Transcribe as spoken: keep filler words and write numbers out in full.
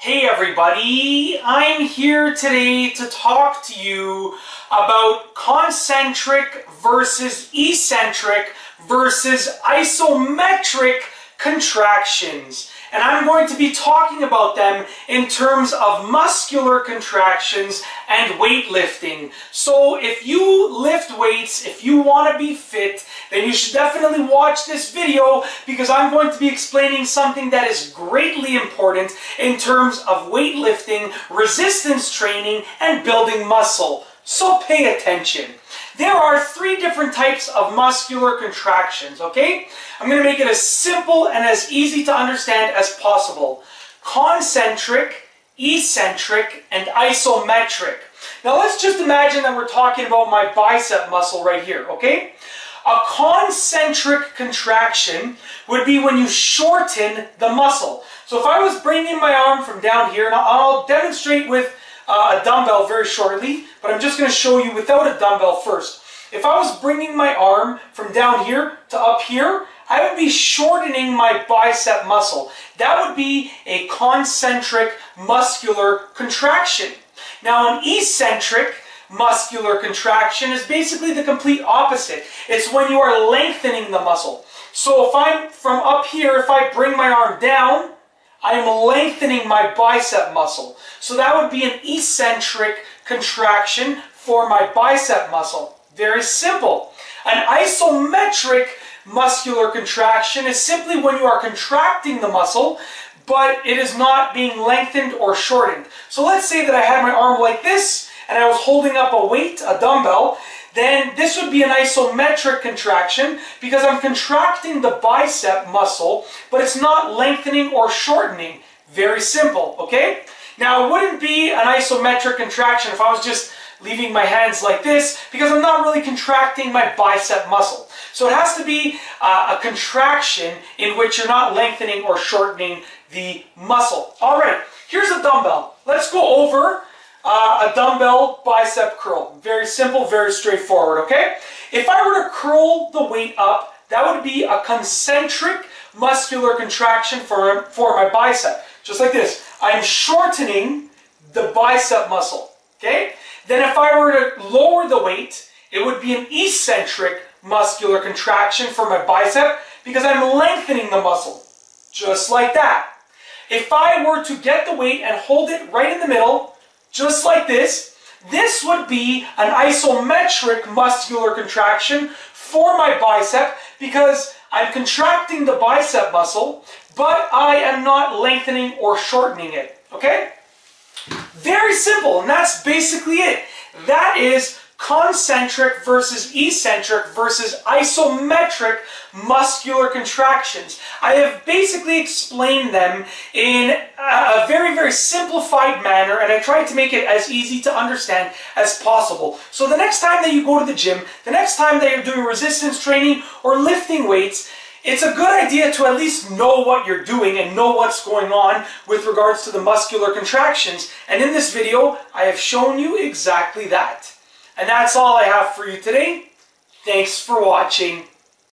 Hey everybody, I'm here today to talk to you about concentric versus eccentric versus isometric contractions. And I'm going to be talking about them in terms of muscular contractions and weightlifting. So if you lift weights, if you want to be fit, then you should definitely watch this video because I'm going to be explaining something that is greatly important in terms of weightlifting, resistance training, and building muscle. So pay attention. There are three different types of muscular contractions, okay? I'm going to make it as simple and as easy to understand as possible. Concentric, eccentric, and isometric. Now let's just imagine that we're talking about my bicep muscle right here, okay? A concentric contraction would be when you shorten the muscle. So if I was bringing my arm from down here, and I'll demonstrate with Uh, a dumbbell very shortly, but I'm just going to show you without a dumbbell first. If I was bringing my arm from down here to up here, I would be shortening my bicep muscle. That would be a concentric muscular contraction. Now an eccentric muscular contraction is basically the complete opposite. It's when you are lengthening the muscle. So if I'm from up here, if I bring my arm down, I'm lengthening my bicep muscle. So that would be an eccentric contraction for my bicep muscle. Very simple. An isometric muscular contraction is simply when you are contracting the muscle, but it is not being lengthened or shortened. So let's say that I had my arm like this, and I was holding up a weight, a dumbbell, then this would be an isometric contraction because I'm contracting the bicep muscle, but it's not lengthening or shortening. Very simple, okay? Now, it wouldn't be an isometric contraction if I was just leaving my hands like this because I'm not really contracting my bicep muscle. So it has to be uh, a contraction in which you're not lengthening or shortening the muscle. All right, here's a dumbbell. Let's go over Uh, a dumbbell bicep curl. Very simple, very straightforward, okay? If I were to curl the weight up, that would be a concentric muscular contraction for, for my bicep. Just like this. I'm shortening the bicep muscle, okay? Then if I were to lower the weight, it would be an eccentric muscular contraction for my bicep because I'm lengthening the muscle. Just like that. If I were to get the weight and hold it right in the middle, just like this, this would be an isometric muscular contraction for my bicep because I'm contracting the bicep muscle, but I am not lengthening or shortening it, okay? Very simple, and that's basically it. That is concentric versus eccentric versus isometric muscular contractions. I have basically explained them in a very, very simplified manner, and I tried to make it as easy to understand as possible. So the next time that you go to the gym, the next time that you're doing resistance training or lifting weights, it's a good idea to at least know what you're doing and know what's going on with regards to the muscular contractions. And in this video, I have shown you exactly that. And that's all I have for you today. Thanks for watching.